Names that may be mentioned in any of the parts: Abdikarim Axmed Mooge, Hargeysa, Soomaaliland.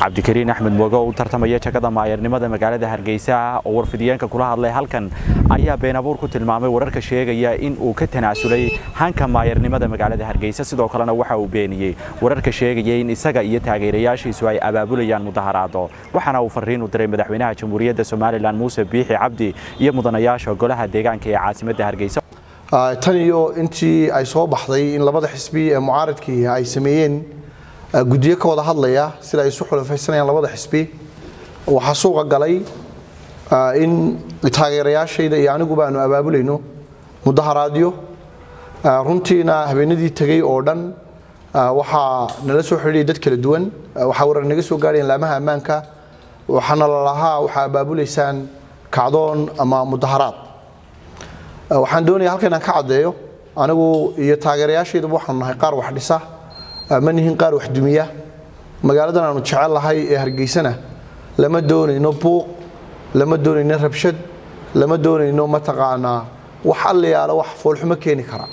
عبدكريم أحمد موجة وترتمية كذا مع يرنمة مجال ده هرجيسة أو رفديان ككلها الله هلكن أيه بين بوركوت المعمة وررك الشيء جاي إن وكتن عسولي هنك مع يرنمة مجال ده هرجيسة صدق كلنا وحى وبينيه وررك الشيء جاي إن السجع يتعجرياش يسوي أبابوليان متهرعضا وحنا وفرين ودريم بدحوينها جمهورية الصومال لان موسى بيحي عبدي يمضنياش وقولها ديجان كي عاصمة ده هرجيسة تانيو أنتي أيصوب حضي إن لبض حسبي معارض كي أيسمين جديك وده حضليا سلا يسوحوا في السنة لبض حسبي وحصوق قلي إن تغييريا شيء يعني جبا إنه أبابلينه مده راديو رنتينا هبندي تجي أوردن وح نلسو حلي دتك الدون وحاور نجسو قارين لامها أمانك وحنا لها وحابابليسان كعدون أما مدهرات waxaan doonayaa halkan aan ka cadeeyo anigu iyo taageerayaashayda waxaan nahay qaar wax dhisa ma nihin qaar wax dumiya magaaladan aanu jecelahay ee Hargeysana lama doonayno buuq lama doonayno rabshad lama doonayno mataqaana wax alle yaala wax foolxuma keeni kara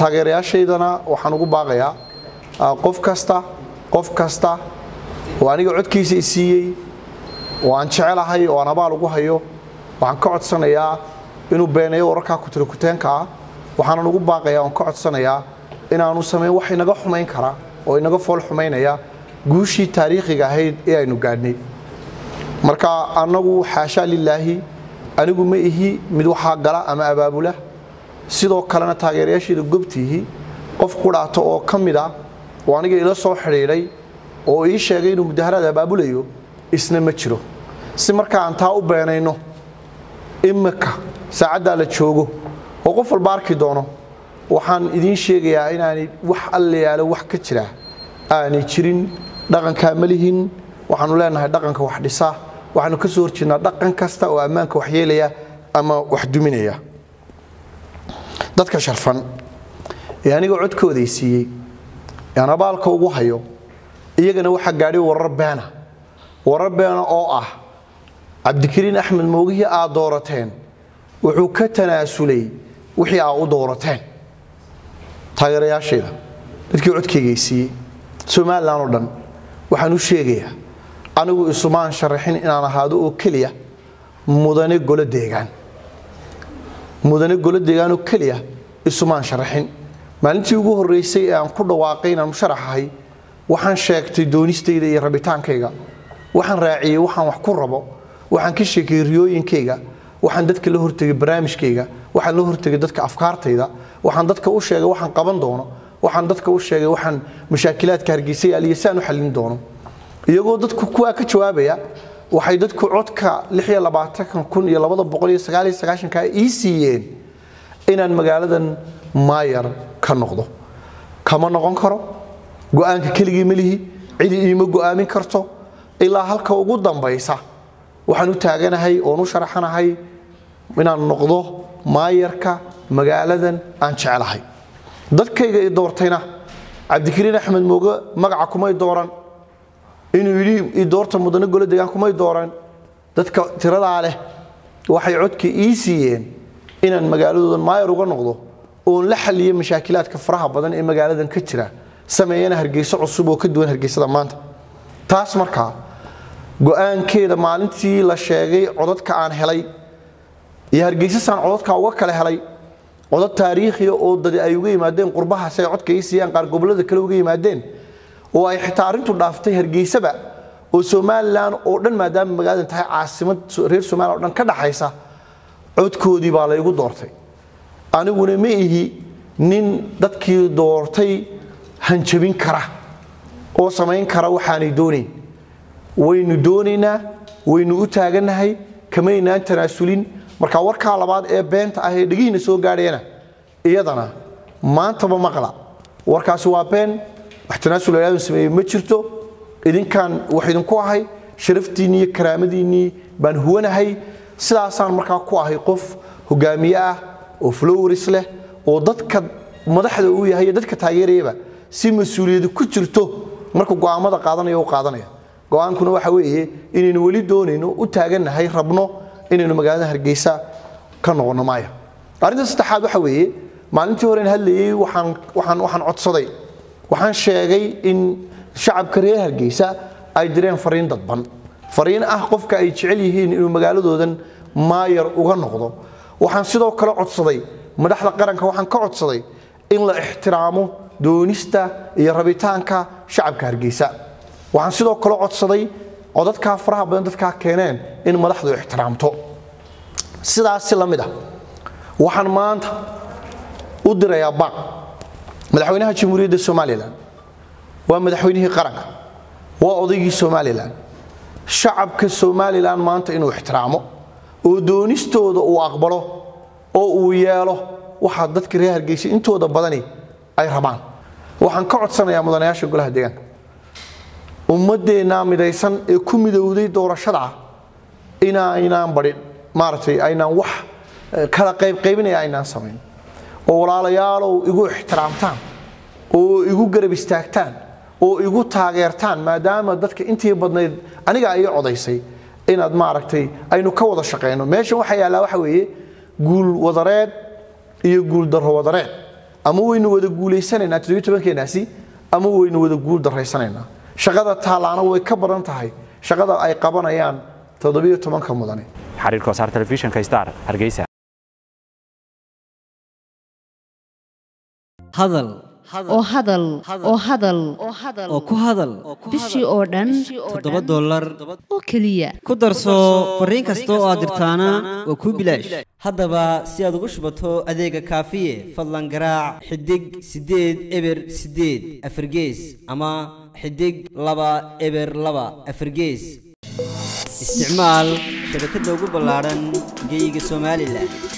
taageerayaashaydana waxaan ugu baaqayaa qof kasta oo aniga codkiisa i siiyay oo aan jecelahay oo aan abaal ugu hayo waxaan ka codsanayaa inuu beenayo warka ku tiro kuteenka waxaan ugu baaqayaa aan ka codsanayaa in aanu sameeyo wax inaga xumeyn kara oo inaga fool xumeynaya guushii taariikhiga ahayd ee aynu gaadhnay marka anagu xaasha lillahi anigu ma ihi mid waxa gala ama abaabula sidoo kalena taageerayaashida gobtihi qof quraato oo kamida oo aniga ila soo xiriiray oo ii sheegay inuu mudaharada abaabulayo isna ma jiro si marka aan taa u beenayno imaka saacada la joogo oo qof walba arki doono waxaan idin sheegayaa inaan wax alle yaala wax ka jira aan jirin dhaqanka malihin waxaan leenahay dhaqanka wax dhisa waxaanu ka soo horjeednaa dhaqan kasta oo amaanka wax yeelaya ama wax duminaya dadka sharfan aniga codkooda siiyay aan abaalka ugu hayo iyagana waxa gaadhay warar beena oo ah Abdikarim Axmed Mooge aad doorateen wuxuu ka tanaasulay wixii aad u doorateen taageerayaashayda dadkii codkeygeysii Soomaaliland oo dhan waxaan u sheegayaa anigu Isumaan sharaxin inaan ahaado oo kaliya mudane golo deegaan oo kaliya Isumaan sharaxin maalintii ugu horeysay ee aan ku dhawaaqay inaan sharaxahay waxaan sheegtay doonistayda iyo rabitaankayga waxaan raaciyay waxaan wax ku rabo waxaan ka sheekay riyooyinkayga waxaan dadka la hortagay barnaamijkayga waxaan la hortagay dadka afkaartayda waxaan dadka u sheegay waxaan qaban doono waxaan dadka u sheegay waxaan mushaakilaadka Hargeysa iyo saan u xallin doono iyagoo dadku kuwa ka jawaabaya waxay dadku codka 26299 ka ECN inaan magaaladan maayar ka noqdo kama noqon karo go'aanka keligii malihi cid iima go'aamin karto ilaa halka ugu dambaysa waxaan u taaganahay oo nu sharaxanahay inaan noqdo maayarka magaaladan aan jecelahay dadkayga ay doortayna Abdikarim Axmed Mooge magaca kumay dooran inuu yiri ii doorta mudane golo deegaan kumay dooran dadka tirada leh waxay codkii ii siiyeen inaan magaaladoodan maayar uga noqdo oo la xaliyo mushaakilaadka faraha badan ee magaaladan ka jira sameeyana Hargeysa cusub oo ka duwan Hargeysada maanta taas markaa go'aankeyda maalintii la sheegay codadka aan helay iyo Hargeysasaan codadka uga kala helay codad taariikhi oo dad ay uga yimaadeen qurbaha say codkaysiyaan qaar gobolada kale uga yimaadeen oo ay xitaa arintu dhaaftay Hargeysaba oo Soomaaliland oo dhan maadaama magaaladan tahay caasimad reer Soomaaliland oo dhan ka dhaxaysa codkoodii baa la igu doortay aniguna ma ihi nin dadkii doortay hanjabin kara oo sameyn kara waxaanay doonayeen waynu doonayna waynu u taaganahay kameynaan tanaasulin marka warka labaad ee beenta ah ee dhigina soo gaadheena iyadana maanta ma maqla warkaasi waa been wax tanaasul ayaan sameeyay ma jirto idinkan wax idinku ahay sharaftiinii iyo karaamadiinii baan huwanahay sidaasaan marka ku ahay qof hogaamiye ah oo followers leh oo dadka madaxda uu yahay dadka taageerayba si mas'uuliyad ku jirto marka go'aamada qaadanayo qaadanaya go'aankuna waxa weeye inaynu wali doonayno u taaganahay rabno inaynu magaalada Hargeysa ka noqono maaya arinta saddexaad waxa weeye maalintii hore aan hadlayay waxaan codsaday waxaan sheegay in shacabka reer Hargeysa أي درين فرين تطبن فرين أحقف كأيشعليه إنه مجاله دهن ما يرقون نقضه وحنصدق كلا عتصدي ما دخل قرنك وحن كعتصدي إلا احترامه دونسته يربيتانك شعب كارجيسا وحنصدق كلا عتصدي عدد كافرها بدن كاكنان إن ما دخل احترامته سدا السلام ده وحن ما أنت أدرى يا بعض مدحونها جمهورية الصوماليلا ومدحونها قرنك وأضيق الصوماليلا شعب كالصوماليلا ما أنت إنه احترامه ودونستوده وأقبله أو وياله وحدد كريه الجيش أنتوا ضبضني أي ربان وحنقعد سنة يا مدن ياشو كلها ديان ومدة نام دايسن يكون مدودي دورة شرعة إنا بريد مارتي أينا وح كلا قيبني أينا سمين وولا يالو يقول احترامتان ويقول قرب استاكتان ويقول تاغيرتان ما دام ضدك أنت يبضني أنا قاعد يعضيسي إن أد معركتي أينو كوضة شقينو ماشي وحي على وحوي قول وضرات يقول دره وضرات أمو إنه وده قولي سنة تدويت بك ناسي أمو إنه وده قول دره سنة شقدة تعلانة ويكبر أنت هاي شقدة أي قبنا يان تضبيط تمن كموداني حرير كوسار تلفزيون كيستار هرجيسة هذل oo hadal oo hadal oo ku hadal bishii oo dhan $7 oo kaliya ku darso fariin kasta oo aad dirtaana waa ku bilaash haddaba si aad ugu shubato adeega kaafiye fadlan garaac xidig 8 eber 8 afargees ama xidig 2 eber 2 afargees isticmaal shabakadda ugu ballaaran geyga Soomaaliland